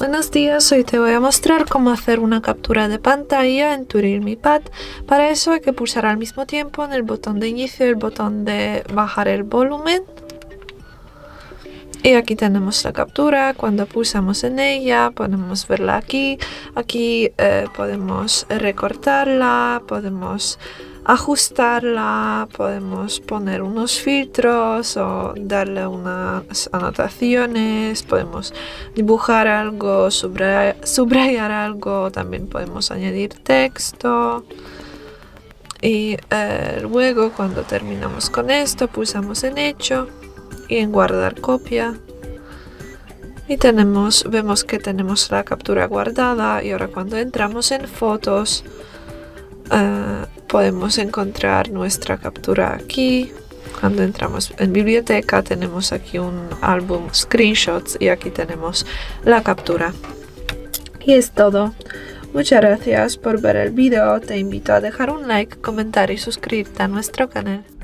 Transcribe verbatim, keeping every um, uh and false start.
Buenos días, hoy te voy a mostrar cómo hacer una captura de pantalla en tu Realme Pad. Para eso hay que pulsar al mismo tiempo en el botón de inicio y el botón de bajar el volumen. Y aquí tenemos la captura. Cuando pulsamos en ella podemos verla aquí. Aquí eh, podemos recortarla, podemos ajustarla, podemos poner unos filtros o darle unas anotaciones, podemos dibujar algo, subrayar, subrayar algo, también podemos añadir texto. Y eh, luego cuando terminamos con esto pulsamos en hecho y en guardar copia, y tenemos vemos que tenemos la captura guardada. Y ahora cuando entramos en fotos eh, podemos encontrar nuestra captura aquí. Cuando entramos en biblioteca tenemos aquí un álbum screenshots y aquí tenemos la captura. Y es todo. Muchas gracias por ver el video. Te invito a dejar un like, comentar y suscribirte a nuestro canal.